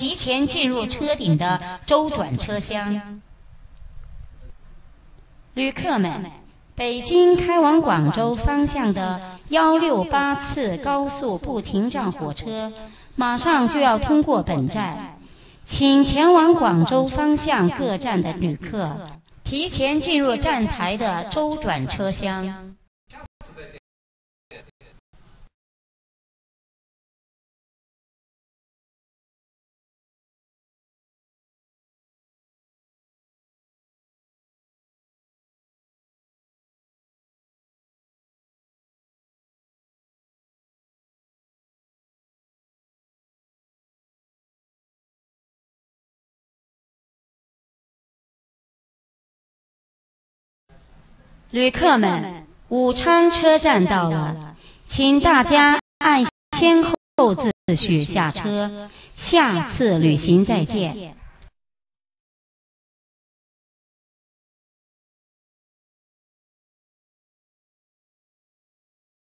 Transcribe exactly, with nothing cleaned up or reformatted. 提前进入车顶的周转车厢。旅客们，北京开往广州方向的一六八次高速不停站火车马上就要通过本站，请前往广州方向各站的旅客提前进入站台的周转车厢。旅客们，午餐车站到了，请大家按先后次序下车，下次旅行再见。